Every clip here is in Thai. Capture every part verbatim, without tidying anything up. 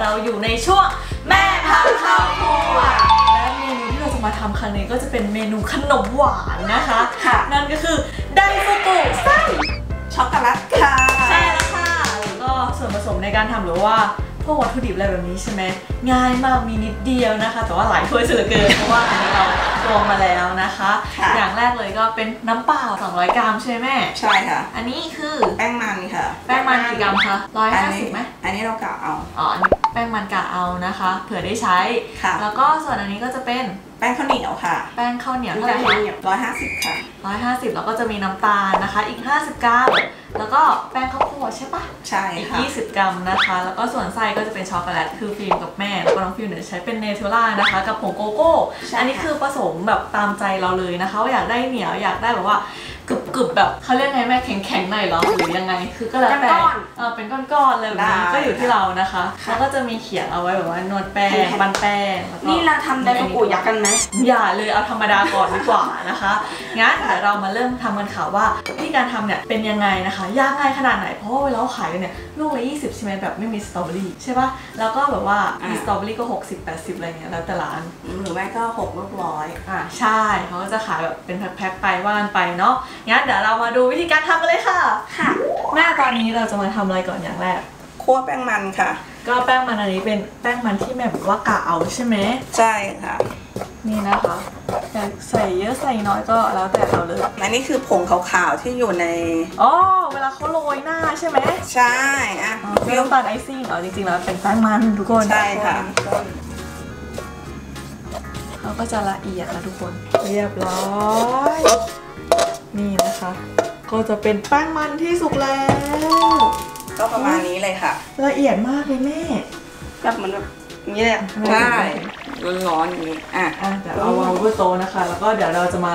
เราอยู่ในช่วงแม่พาเข้าครัวและเมนูที่เราจะมาทำครั้งนี้ก็จะเป็นเมนูขนมหวานนะคะนั่นก็คือไดฟุกุไส้ช็อกโกแลตค่ะใช่แล้วค่ะแล้วก็ส่วนผสมในการทำหรือว่าพวกวัตถุดิบอะไรแบบนี้ใช่ไหมง่ายมากมีนิดเดียวนะคะแต่ว่าหลายถ้วยเหลือเกินเพราะว่าอันนี้เราตวงมาแล้วนะคะอย่างแรกเลยก็เป็นน้ำเปล่าสองร้อยกรัมใช่ไหมใช่ค่ะอันนี้คือแป้งมันค่ะแป้งมันกี่กรัมคะร้อยห้าสิบไหมอันนี้เรากะเอาอ๋ออันนี้แป้งมันกะเอานะคะเผื่อได้ใช้แล้วก็ส่วนอันนี้ก็จะเป็นแป้งข้าวเหนียวค่ะแป้งข้าวเหนียวเท่าไหร่ร้อยห้าสิบค่ะร้อยห้าสิบแล้วก็จะมีน้ำตาลนะคะอีกห้าสิบกรัมแล้วก็แป้งข้าวโพดใช่ปะใช่อีกยี่สิบกรัมนะคะแล้วก็ส่วนไส้ก็จะเป็นช็อกโกแลตคือฟิล์มกับแม่แล้วก็น้องฟิล์มเนี่ยใช้เป็นเนเธอร์ล่านะคะกับผงโกโก้อันนี้คือผสมแบบตามใจเราเลยนะคะว่าอยากได้เหนียวอยากได้แบบว่ากรึบๆแบบเขาเรียกไงแม่แข็งๆหน่อยหรอหรือยังไงคือก็แล้วแต่เป็นก้อนๆเลยแบบนี้ก็อยู่ที่เรานะคะแล้วก็จะมีเขียงเอาไว้แบบว่านวดแป้งบันแป้งนี่เราทำได้กุยยักษ์กันไหมอย่าเลยเอาธรรมดาก่อนดีกว่านะคะงั้นเดี๋ยวเรามาเริ่มทำกันค่ะว่าที่การทำเนี่ยเป็นยังไงนะคะยากง่ายขนาดไหนเพราะว่าเวลาขายเนี่ยลูกละยี่สิบใช่ไหมแบบไม่มีสตรอเบอรี่ใช่ป่ะแล้วก็แบบว่ามีสตรอเบอรี่ก็หกสิบ แปดสิบอะไรเงี้ยแล้วแต่ร้านหรือแม่ก็หกลูกร้อยอ่าใช่เขาก็จะขายแบบเป็นแพ็คๆไปว่านไปเนาะงั้นเดี๋ยวเรามาดูวิธีการทำกันเลยค่ะค่ะแม่ตอนนี้เราจะมาทำอะไรก่อนอย่างแรกคั่วแป้งมันค่ะก็แป้งมันอันนี้เป็นแป้งมันที่แม่บอกว่ากะเอาใช่ไหมใช่ค่ะนี่นะคะอยากใส่เยอะใส่น้อยก็แล้วแต่เราเลยอันนี้คือผงขาวๆที่อยู่ในอ๋อเวลาเขาโรยหน้าใช่ไหมใช่อ่ะเป็นน้ำตาลไอซิ่งอ๋อจริงๆแล้วเป็นแป้งมันทุกคนใช่ค่ะเขาก็จะละเอียดนะทุกคนเรียบร้อยนี่นะคะก็จะเป็นแป้งมันที่สุกแล้วก็ประมาณนี้เลยค่ะละเอียดมากเลยแม่แบบเหมือนแบบนี้เลยใช่ร้อนๆอย่างนี้อ่ะเดี๋ยวเอาวางบนโต๊ะนะคะแล้วก็เดี๋ยวเราจะมา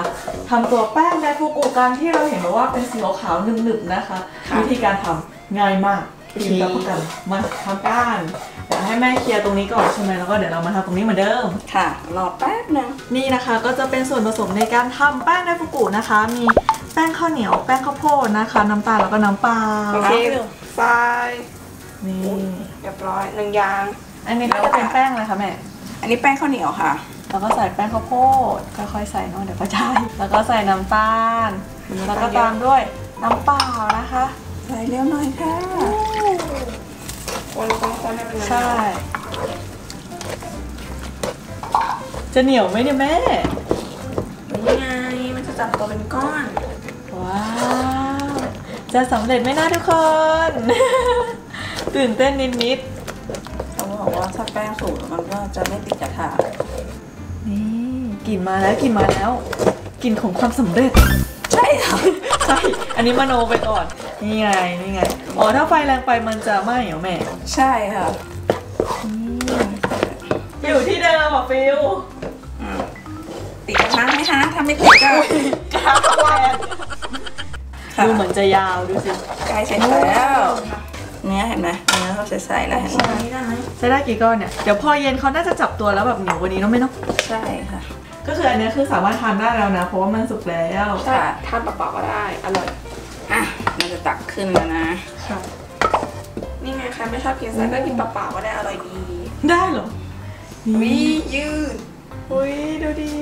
ทำตัวแป้งไดฟุกุกันที่เราเห็นว่าเป็นสีขาวๆหนึบๆนะคะวิธีการทำง่ายมากทีมรับประกันมาทำการเดี๋ยวให้แม่เคลียร์ตรงนี้ก่อนใช่ไหมแล้วก็เดี๋ยวเรามาทำตรงนี้เหมือนเดิมค่ะรอแป๊บนึงนี่นะคะก็จะเป็นส่วนผสมในการทำแป้งไดฟุกุนะคะมีแป้งข้าวเหนียวแป้งข้าวโพดนะคะน้ำตาลแล้วก็น้ำปลาน้ำไฟนี่เรียบร้อยหนึ่งยางอันนี้ก็จะเป็นแป้งเลยค่ะแม่อันนี้แป้งข้าวเหนียวค่ะแล้วก็ใส่แป้งข้าวโพดค่อยๆใส่เนาะเดี๋ยวก็ได้แล้วก็ใส่น้ำตาลแล้วก็ตามด้วยน้ำเปล่านะคะใส่เร็วหน่อยค่ะคนต้องคนให้เป็นใช่จะเหนียวไหมเนี่ยแม่ยังไงมันจะจับตัวเป็นก้อนว้าวจะสำเร็จไหมนะทุกคนตื่นเต้นนิดๆบอกว่าถ้าแป้งสูงมันก็จะไม่ติดกระทะนี่กลิ่นมาแล้วกลิ่นมาแล้วกลิ่นของความสำเร็จใช่ค่ะใช่อันนี้มโนไปก่อนนี่ไงนี่ไงอ๋อถ้าไฟแรงไปมันจะไหม้เหรอแม่ใช่ค่ะอยู่ที่เดิมอ่ะฟิวติดกระทะไหมคะถ้าไม่ติดก็กระทะแหวนดูเหมือนจะยาวดูสิใกล้เสร็จแล้วเนื้อเห็นไหมเนื้อเขาใส่ใส่แล้วเห็นไหมใส่ได้กี่ก้อนเนี่ยเดี๋ยวพอเย็นเขาน่าจะจับตัวแล้วแบบเหนียวกว่านี้เนาะไม่เนาะใช่ค่ะก็คืออันนี้คือสามารถทานได้แล้วนะเพราะว่ามันสุกแล้วใช่ทานเปล่าๆก็ได้อร่อยอ่ะมันจะตักขึ้นแล้วนะค่ะนี่ไงใครไม่ชอบกินใส่ก็กินเปล่าๆก็ได้อร่อยดีได้เหรอวิยืดอุ้ยดูดี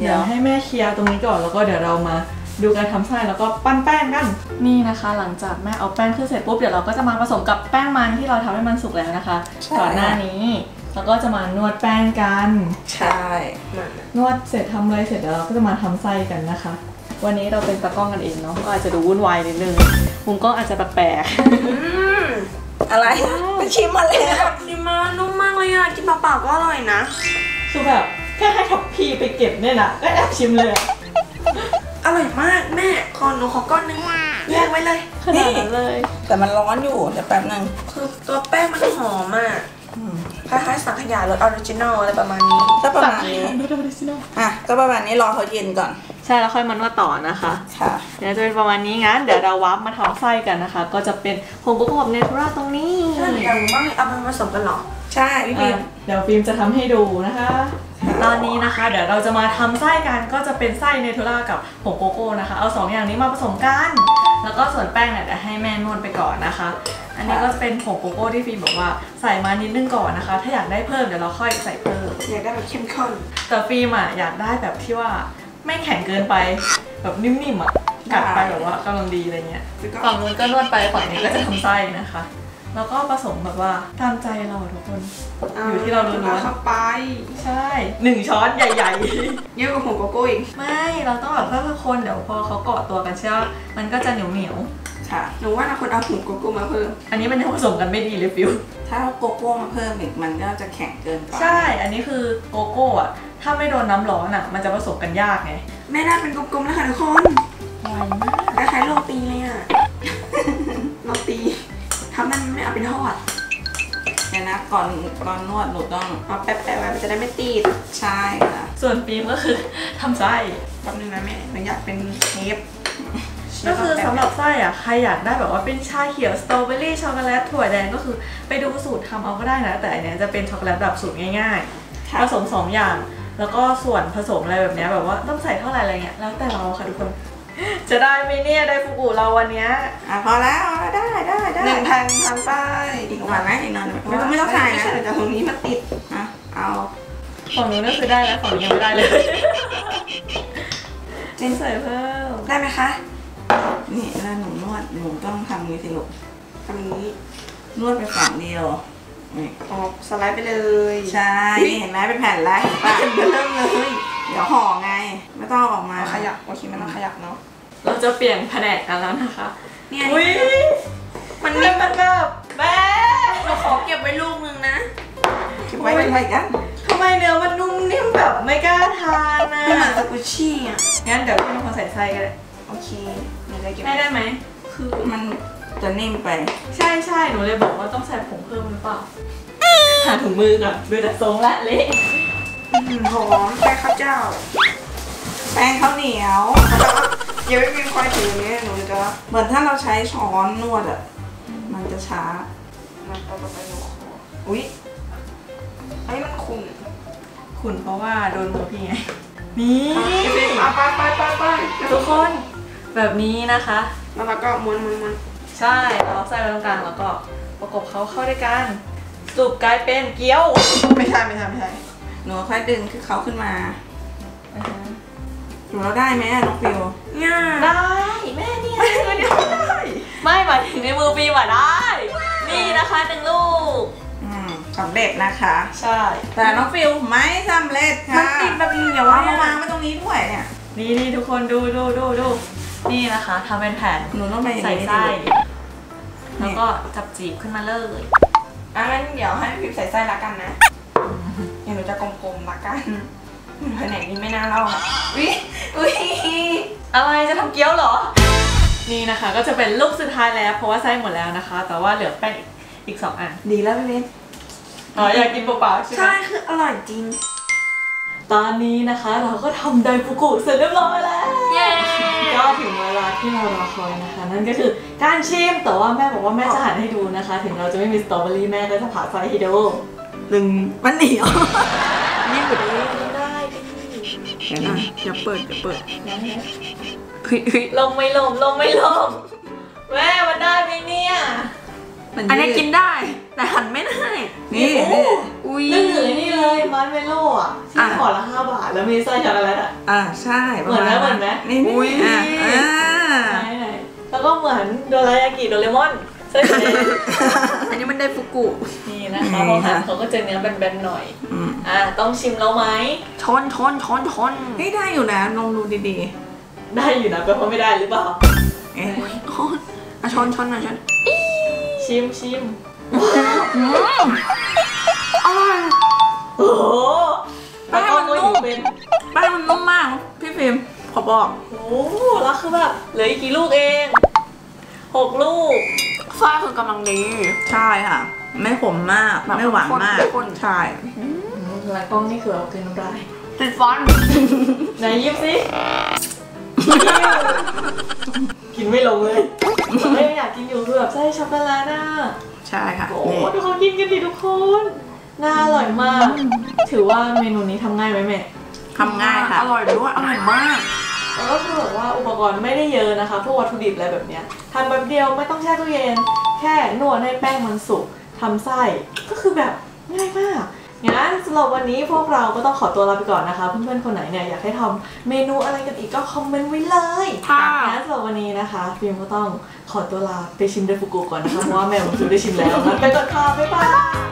เดี๋ยวให้แม่เคลียร์ตรงนี้ก่อนแล้วก็เดี๋ยวเรามาดูการทำไส้แล้วก็ปั้นแป้งกันนี่นะคะหลังจากแม่เอาแป้งขึ้นเสร็จปุ๊บเดี๋ยวเราก็จะมาผสมกับแป้งมันที่เราทำให้มันสุกแล้วนะคะก่อนหน้านี้แล้วก็จะมานวดแป้งกันใช่นวดเสร็จทำอะไรเสร็จแล้วเราก็จะมาทำไส้กันนะคะวันนี้เราเป็นตากล้องกันเองเนาะก็อาจจะดูวุ่นวายนิดนึงมุมกล้องอาจจะแปลกๆอะไรไปชิมมาเลยชิมมานุ่มมากเลยอ่ะกินเปล่าๆก็อร่อยนะคือแบบแค่ให้ทัพพีไปเก็บเนี่ยนะก็แอบชิมเลยอร่อยมากแม่ขอหนูขอก้อนนึงแยกไว้เลยนี่เลยแต่มันร้อนอยู่เดี๋ยวแป๊บนึงคือตัวแป้งมันหอมมากคล้ายๆสังขยารสออริจินอลอะไรประมาณนี้ก็ประมาณนี้อ่ะก็ประมาณนี้รอเขาเย็นก่อนใช่แล้วค่อยมันว่าต่อนะคะค่ะเดี๋ยวจะเป็นประมาณนี้งั้นเดี๋ยวเราวัฟมาทำไส้กันนะคะก็จะเป็นผงโกโก้กับเนเธอร่าตรงนี้ใช่กันบ้างเอามาผสมกันหรอ ใช่พี่ฟิล์มเดี๋ยวฟิล์มจะทำให้ดูนะคะตอนนี้นะคะเดี๋ยวเราจะมาทำไส้กันก็จะเป็นไส้เนทูล่ากับผงโกโก้นะคะเอาสอง อ, อย่างนี้มาผสมกันแล้วก็ส่วนแป้งเนี่ยเดี๋ยวให้แม่นวดไปก่อนนะคะอันนี้ก็จะเป็นผงโกโก้ที่ฟิล์มบอกว่าใส่มานิดนึงก่อนนะคะถ้าอยากได้เพิ่มเดี๋ยวเราค่อยใส่เพิ่มอยากได้แบบเข้มข้นแต่ฟิล์มอ่ะอยากได้แบบที่ว่าไม่แข็งเกินไปแบบนิ่มๆอ่ะกัดไปแบบว่ากำลังดีอะไรเงี้ยฝั่งนู้นก็นวดไปฝั่งนี้ก็จะทำไส้นะคะแล้วก็ผสมแบบว่าตามใจเราทุกคนอยู่ที่เราล้วนๆเข้าไปใช่หนึ่งช้อนใหญ่ๆเยอะกว่าผงโกโก้อีกไม่เราต้องแบบค่อยๆคนเดี๋ยวพอเขาเกาะตัวกันเชื่อมันก็จะเหนียวเหนียวค่ะหนูว่าถ้าคนเอาผงโกโก้มาเพิ่มอันนี้มันยังผสมกันไม่ดีเลยฟิวถ้าเอาโกโก้มาเพิ่มอีกมันก็จะแข็งเกินไปใช่อันนี้คือโกโก้อะถ้าไม่โดนน้ำร้อนอะมันจะผสมกันยากไงแม่น่าเป็นกลมๆแล้วค่ะทุกคนไวมากคล้ายๆโรตีเลยอะโรตีทำมันไม่เอาเป็นทอดเดี๋ยวนะก่อนก่อนนวดหนูต้องเอาแป๊บๆไว้มันจะได้ไม่ติดใช่ค่ะส่วนฟิล์มก็คือทำไส้แป๊บนึงนะแม่หนูอยากเป็นเชฟก็คือสำหรับไส้อะใครอยากได้แบบว่าเป็นชาเขียวสตรอเบอรี่ช็อกโกแลตถั่วแดงก็คือไปดูสูตรทำเอาก็ได้นะแต่อันเนี้ยจะเป็นช็อกโกแลตแบบสูตรง่ายๆผสมสองอย่างแล้วก็ส่วนผสมอะไรแบบเนี้ยแบบว่าต้องใส่เท่าไหร่อะไรเงี้ยแล้วแต่เราค่ะทุกคนจะได้ไหมเนี่ยได้ฟูกุเราวันนี้อ่ะพอแล้วได้ได้ได้หนึ่งพันทำไปอีกหน่อยไหมอีกหน่อยไม่ต้องไม่ต้องถ่ายนะแต่ตรงนี้มันติดนะเอาของนู้นก็คือได้แล้วของนี้ยังไม่ได้เลยเจนใส่เพิ่มได้ไหมคะนี่แล้วหนูนวดหนูต้องทำนี้สิลูกทำนี้นวดไปฝั่งเดียวนี่ออกสไลด์ไปเลยใช่เห็นไหมเป็นแผ่นแล้วป่ะเริ่มเลยเดี๋ยวห่อไงไม่ต้องออกมาขยับโอเคมันต้องขยับเนาะเราจะเปลี่ยนแผนกกันแล้วนะคะเนี่ยมันนิ่มมากแม่เราขอเก็บไว้ลูกนึงนะเก็บไว้ทำไมกันทำไมเนื้อมันนุ่มนิ่มแบบไม่กล้าทานนะเหมือนสกุชี่อ่ะงั้นเดี๋ยวพี่มาใส่ไส้กันเลยโอเคหนูจะเก็บได้ไหมคือมันจะนิ่มไปใช่ใช่หนูเลยบอกว่าต้องใส่ผงเพิ่มหรือเปล่าหาถุงมือก่อนดูแต่ทรงละเละหอมแป้งข้าวเจ้าแป้งข้าวเหนียวยังไม่มีความถึงนี้หนูจะเหมือนถ้าเราใช้ช้อนนวดอ่ะมันจะช้ามันจะไปหนูขออุ๊ยไอ้มันขุ่นขุ่นเพราะว่าโดนมือพี่ไงนี่ไปไปไปไปทุกคนแบบนี้นะคะแล้วเราก็ม้วนม้วนใช่เราใส่ไว้ตรงกลางแล้วก็ประกบเขาเข้าด้วยกันสูบกลายเป็นเกี๊ยวไม่ใช่ไม่ใช่ไม่ใช่หนูค่อยดึงคือเขาขึ้นมาหนูเราได้ไหมน้องฟิวได้แม่เนี่ยได้ไม่หมายถึงในมือฟิวอะได้นี่นะคะหนึ่งลูกสำเร็จนะคะใช่แต่น้องฟิวไม่สำเร็จค่ะมันติดแบบนี้เดี๋ยวว่ามาวางไว้ตรงนี้ด้วยเนี่ยนี่นี่ทุกคนดูดูดูดูนี่นะคะทำเป็นแผ่นหนูต้องไปใส่ไส้แล้วก็จับจีบขึ้นมาเลยอ่ะงั้นเดี๋ยวให้ฟิวใส่ไส้ละกันนะเดี๋ยวหนูจะกลมๆละกันแผนกนี้ไม่น่าเล่าอ่ะอุ๊ยอุ๊ยอะไรจะทำเกี๊ยวเหรอนี่นะคะก็จะเป็นลูกสุดท้ายแล้วเพราะว่าไส้หมดแล้วนะคะแต่ว่าเหลือแป้งอีกสองอันดีแล้วพี่เบนอ๋ออยากกินเปล่าๆใช่ไหมใช่คืออร่อยจริงตอนนี้นะคะเราก็ทำไดฟูกุเสร็จเรียบร้อยแล้วก็ถึงเวลาที่เรารอคอยนะคะนั่นก็คือการชิมแต่ว่าแม่บอกว่าแม่จะหั่นให้ดูนะคะถึงเราจะไม่มีสตรอเบอรี่แม่ก็จะผ่าไส้ให้ดูหนึ่งมันเหนียวนี่อยู่ดีเดี๋ยวนะอย่าเปิดอย่าเปิดลงไม่ลงลงไม่ลงแม่มันได้ไหมเนี่ยอันนี้กินได้แต่หันไม่ได้นี่อุ้ยนี่เลยนี่เลยมันเมโล่อะที่ขอละห้าบาทแล้วมีไส้ช็อกโกแลตอ่ะอ่าใช่เหมือนไหมเหมือนไหมนี่อุ้ยอ่าแล้วก็เหมือนโดรายากิโดเรมอนใช่ไหมอันนี้มันได้ฟุกุนี่นะคะพอหันเขาก็จะเนื้อแบนๆหน่อยอ่าต้องชิมแล้วไหมชนชนชนชนนี่ได้อยู่นะลองดูดีๆได้อยู่นะแปลว่าไม่ได้หรือเปล่าเอ๊ะอ่ะชนชนหน่อยชนชิมชิมอร่อยโอ้โหแป้งมันนุ่มแป้งมันนุ่มมากพี่ฟิล์มขอบอกโอ้แล้วคือแบบเหลืออีกกี่ลูกเองหกลูกฟ้าคือกำลังดีใช่ค่ะไม่ขมมากไม่หวานมากใช่หลายกล้องนี่คือเอาเกินน้ำลายติดฟันไหนยิ้มสิกินไม่ลงเลยไม่อยากกินอยู่คือแบบไส้ช็อกโกแลตน่ะใช่ค่ะโอ้ทุกคนกินกันดิทุกคน น่าอร่อยมากถือว่าเมนูนี้ทำง่ายไหมแม่ทำง่ายค่ะอร่อยด้วยอร่อยมากแล้วก็คือแบบว่าอุปกรณ์ไม่ได้เยอะนะคะพวกวัตถุดิบอะไรแบบเนี้ยทำแบบเดียวไม่ต้องแช่ตู้เย็นแค่นวดให้แป้งมันสุกทำไส้ก็คือแบบง่ายมากงั้นสำหรับวันนี้พวกเราก็ต้องขอตัวลาไปก่อนนะคะเพื่อนๆคนไหนเนี่ยอยากให้ทำเมนูอะไรกันอีกก็คอมเมนต์ไว้เลยค่ะงั้นสำหรับวันนี้นะคะฟิล์มก็ต้องขอตัวลาไปชิมเดฟุกุก่อนนะคะเพราะว่าแม่ผมซื้อได้ชิมแล้วงั้นไปก่อนค่ะบ๊ายบาย